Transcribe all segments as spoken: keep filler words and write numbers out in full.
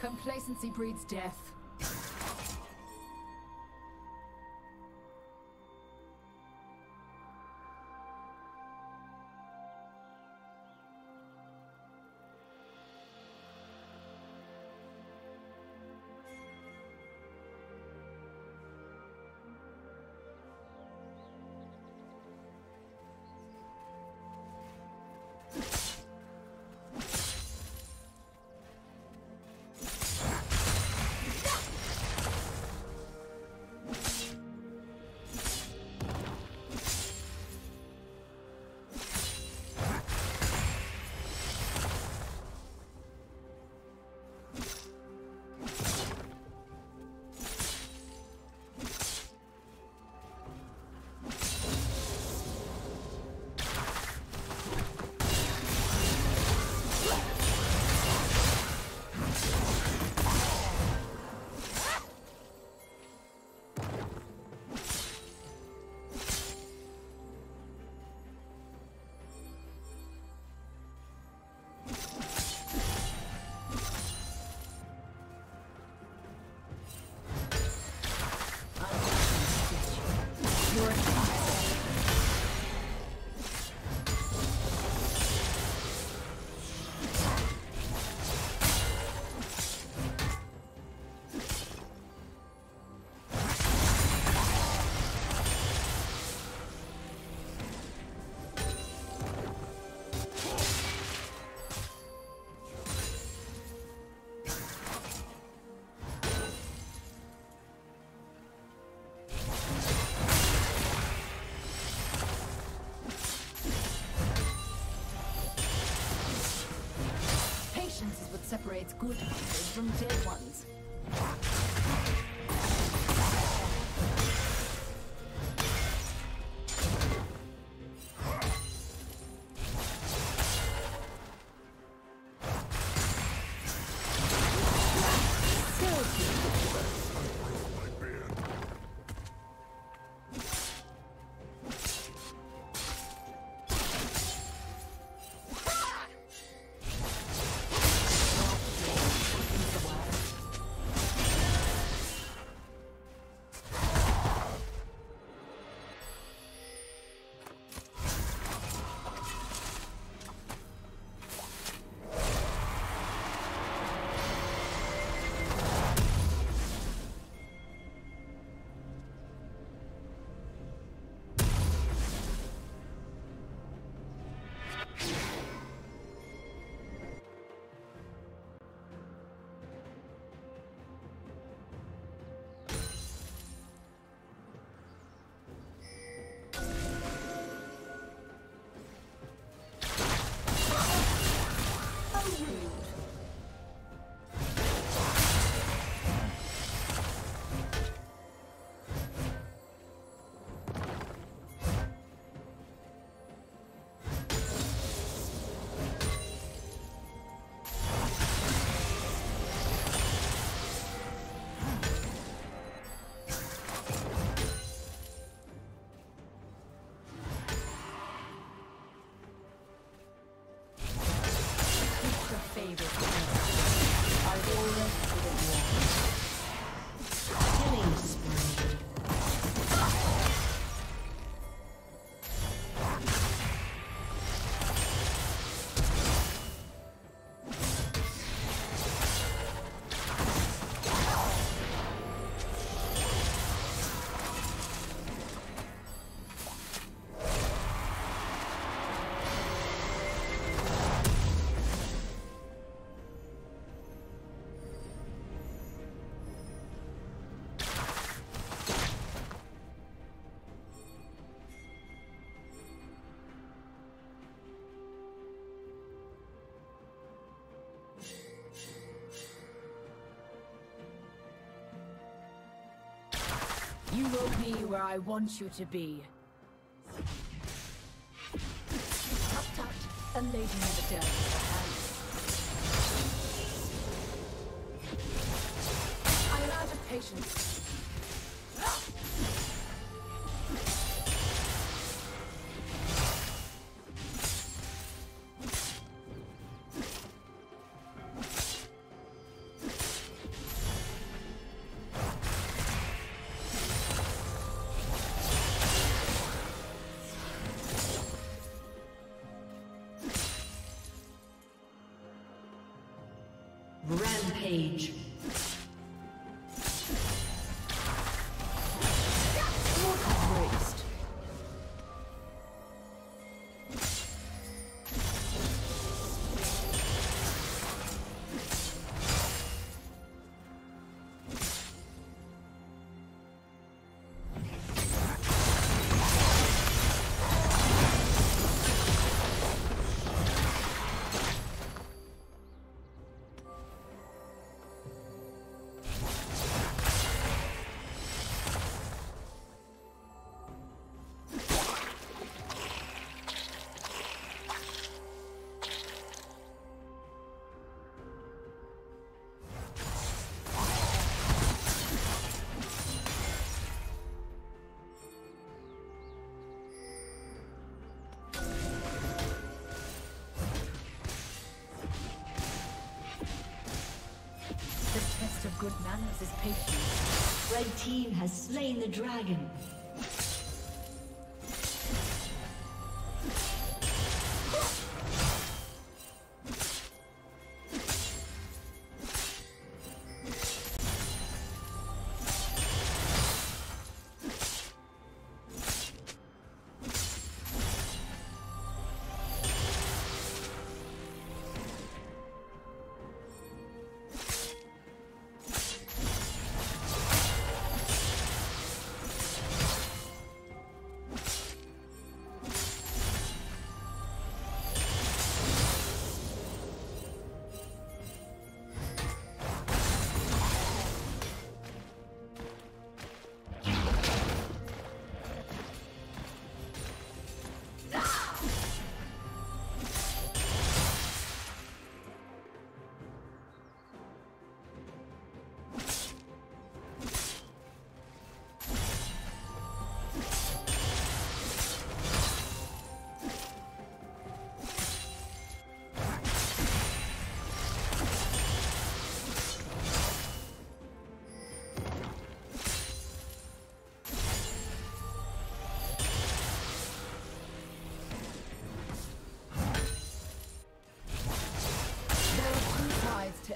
Complacency breeds death. Separates good hunters from dead ones. You will be where I want you to be. Tut tut, a lady never dares. I am out of patience. Rampage. Good manners is patience. Red team has slain the dragon.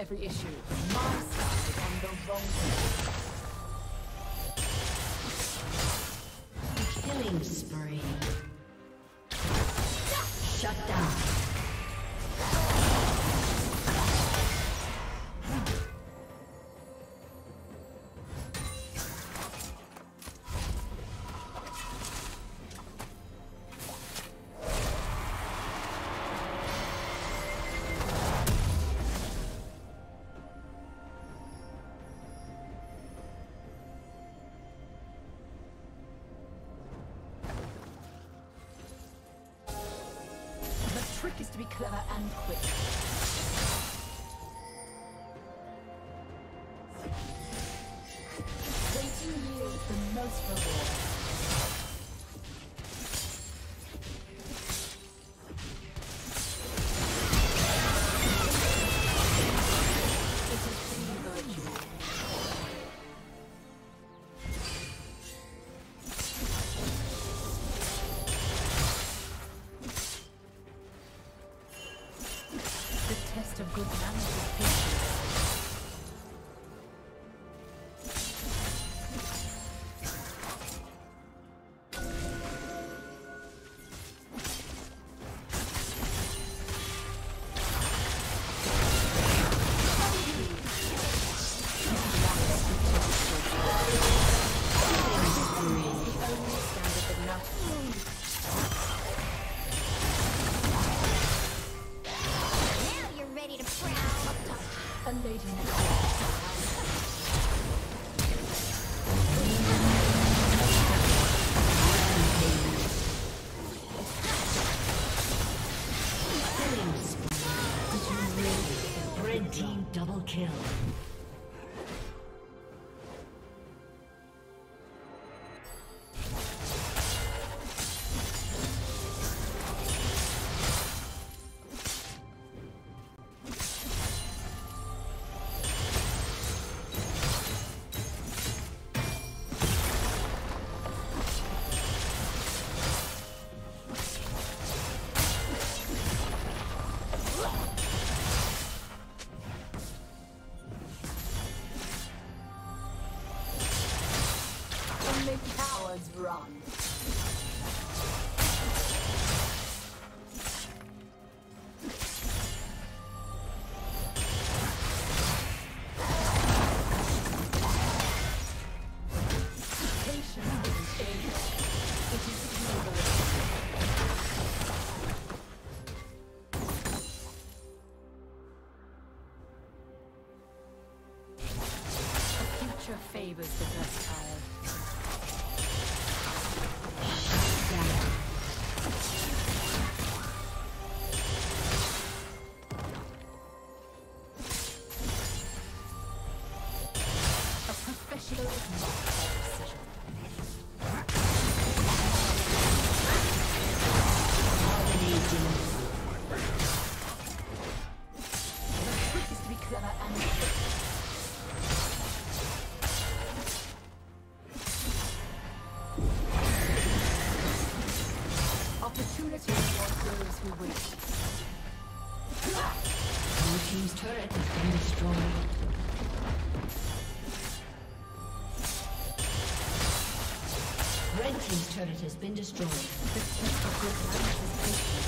Every issue, my side is on the wrong side. Killing spree. Shut down. Is to be clever and quick. Waiting yields the most reward. Lady. Team double kill. Run. His turret has been destroyed. The test of good life is patient.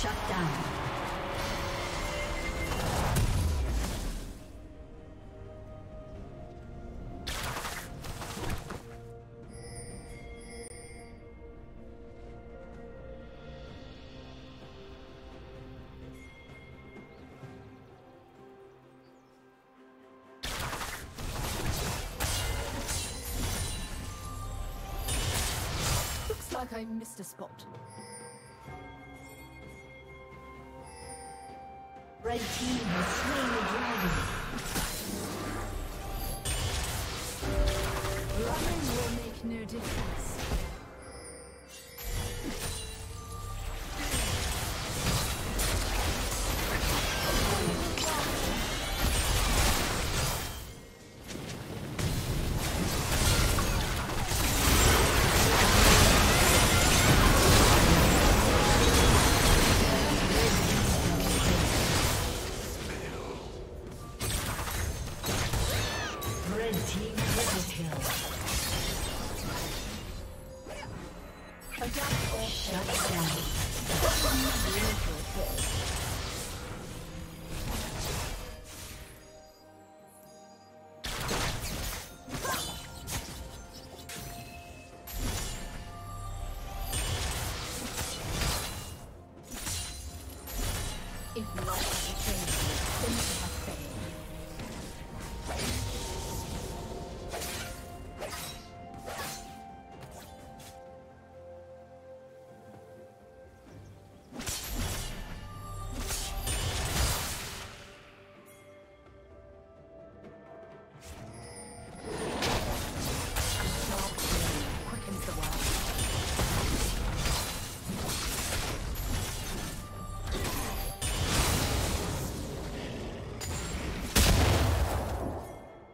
Shut down. Like I missed a spot. Red team has slain the dragon. Running will make no difference.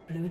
Blue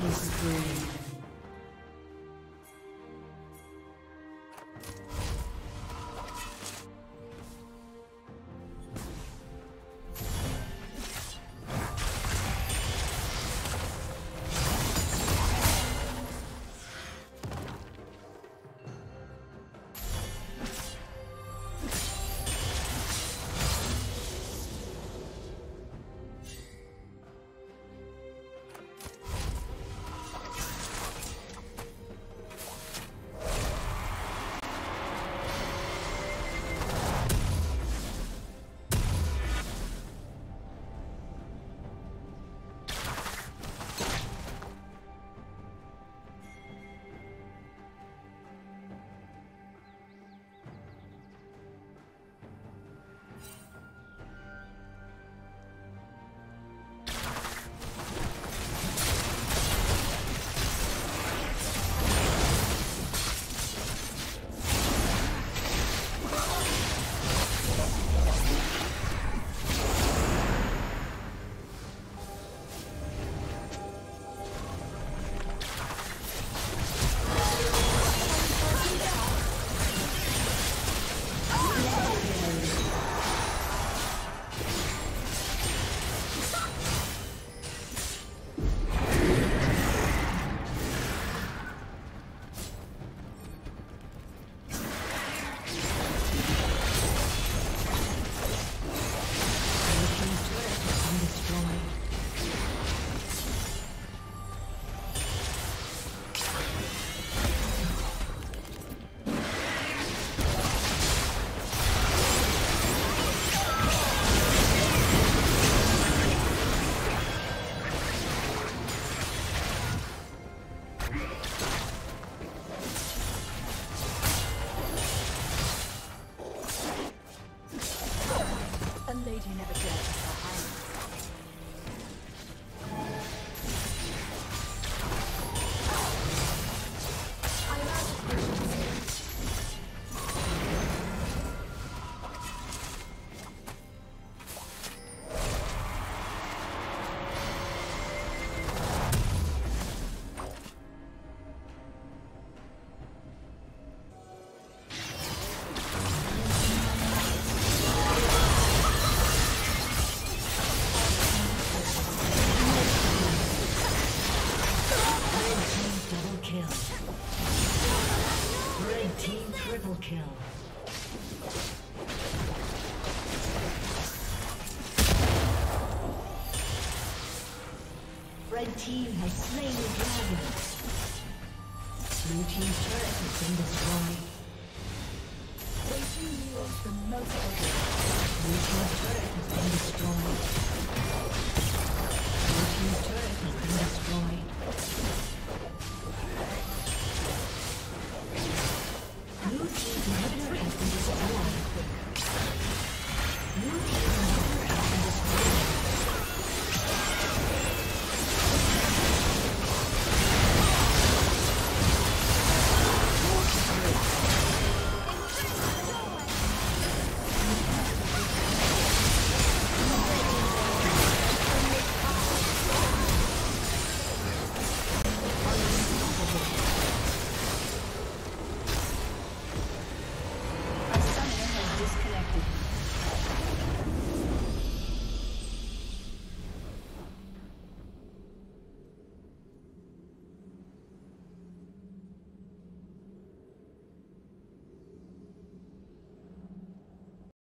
Killing spree. Red team has slain the dragon. Blue team's turret has been destroyed. Taking you off the most of it. Blue team's turret has been destroyed. Blue team's turret has been destroyed. Blue team's inhibitor has been destroyed. Blue team's